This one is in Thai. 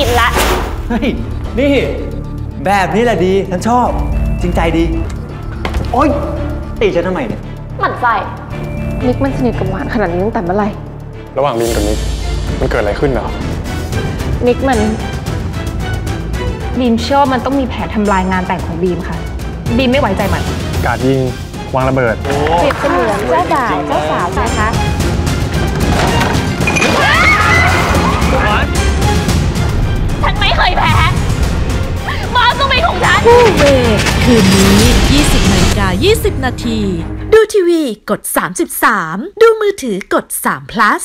กินละเฮ้ยนี่แบบนี้แหละดีฉันชอบจริงใจดีโอ๊ยตีฉันทำไมเนี่ยหมั่นไส้มิกมันสนิทกับหวานขนาดนี้ตั้งแต่เมื่อไหร่ระหว่างมินกับมิกมันเกิดอะไรขึ้นเหรอมิกมันบีมเชื่อมันต้องมีแผนทำลายงานแต่งของบีมค่ะบีมไม่ไว้ใจมันการยิงวางระเบิดเปรียบเสมือนเจ้าบ่าวเจ้าสาวนะคะฉันไม่เคยแพ้บอสต้องเป็นของฉันคู่เวทคืนนี้ 20:20 น.ดูทีวีกด33ดูมือถือกด3 plus